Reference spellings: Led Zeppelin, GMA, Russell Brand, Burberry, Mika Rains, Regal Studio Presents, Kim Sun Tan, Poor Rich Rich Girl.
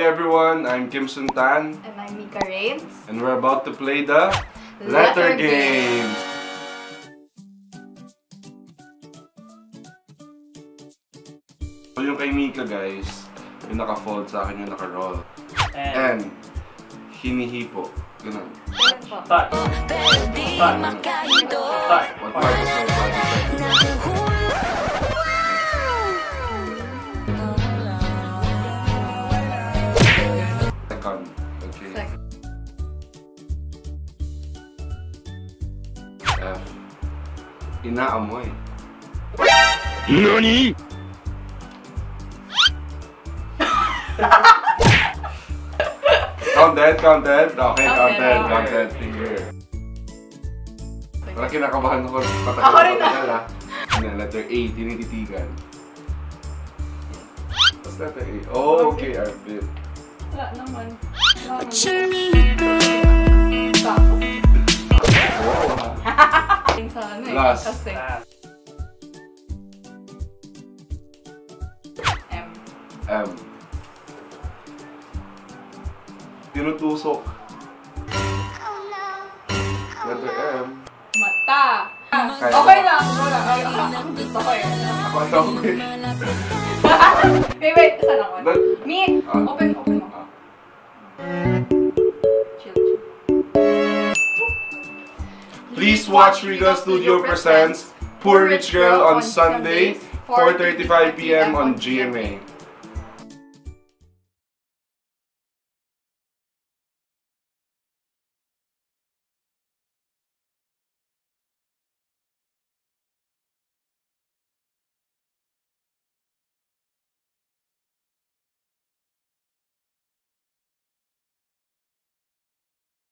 Hey everyone, I'm Kim Sun Tan. And I'm Mika Rains. And we're about to play the Letter Game! So yung kay Mika guys, yung naka-fold sa akin, yung naka-roll. And hinihipo. Ganun. Touch! Touch! Inaamoy. NANI?! Counted? Okay, counted. Finger. Parang kinakabahan ako. Ako rin na. Letter A, tinititigan. What's letter A? Oh, okay, I feel. Wala naman. Last. M. Tinutusok. Letter M. Mata. Okay lang. Okay. Wait. Isa lang ako. Me. Open mo. Please watch Regal Studio Presents Poor Rich Girl on Sunday, 4:35 p.m. on GMA.